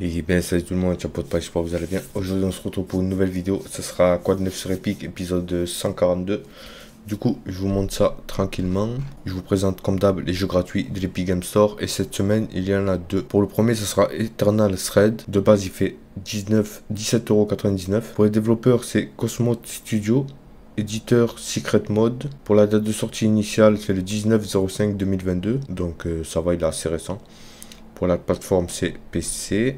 Et bien salut tout le monde, Chapeau de Paille, j'espère que vous allez bien. Aujourd'hui on se retrouve pour une nouvelle vidéo, ce sera Quoi De Neuf Sur Epic, épisode 142. Du coup je vous montre ça tranquillement. Je vous présente comme d'hab les jeux gratuits de l'Epic Game Store. Et cette semaine il y en a deux. Pour le premier ce sera Eternal Threads. De base il fait 17,99€. Pour les développeurs c'est Cosmo Studio. Éditeur Secret Mode. Pour la date de sortie initiale c'est le 19/05/2022. Donc ça va, il est assez récent. Pour la plateforme, c'est PC.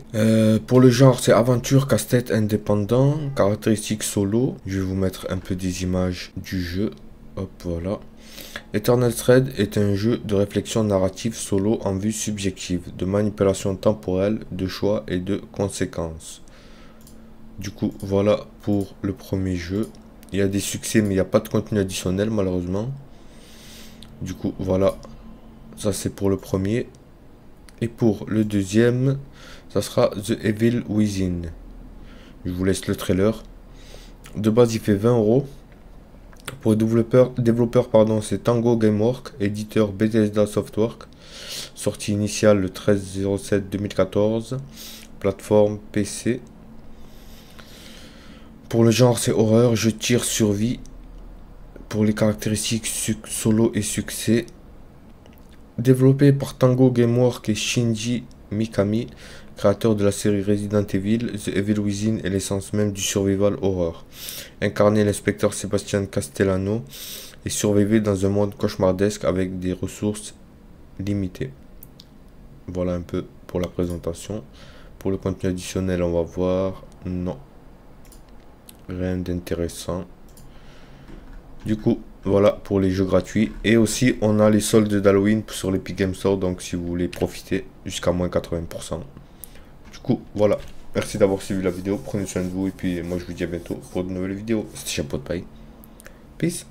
Pour le genre, c'est aventure, casse-tête, indépendant, caractéristiques solo. Je vais vous mettre un peu des images du jeu. Hop, voilà. Eternal Thread est un jeu de réflexion narrative solo en vue subjective, de manipulation temporelle, de choix et de conséquences. Du coup, voilà pour le premier jeu. Il y a des succès, mais il n'y a pas de contenu additionnel, malheureusement. Du coup, voilà. Ça, c'est pour le premier. Et pour le deuxième, ça sera The Evil Within. Je vous laisse le trailer. De base, il fait 20€. Pour les développeurs, c'est Tango Gameworks, éditeur Bethesda Softworks. Sortie initiale le 13/07/2014. Plateforme PC. Pour le genre, c'est horreur, jeu de tir, survie. Pour les caractéristiques, solo et succès. Développé par Tango Gameworks et Shinji Mikami, créateur de la série Resident Evil, The Evil Within est l'essence même du survival horror. Incarnez l'inspecteur Sebastian Castellano et survivez dans un monde cauchemardesque avec des ressources limitées. Voilà un peu pour la présentation. Pour le contenu additionnel, on va voir. Non. Rien d'intéressant. Du coup, voilà pour les jeux gratuits. Et aussi, on a les soldes d'Halloween sur l'Epic Game Store. Donc, si vous voulez profiter, jusqu'à moins 80%. Du coup, voilà. Merci d'avoir suivi la vidéo. Prenez soin de vous. Et puis, moi, je vous dis à bientôt pour de nouvelles vidéos. C'était Chapeau de Paille. Peace.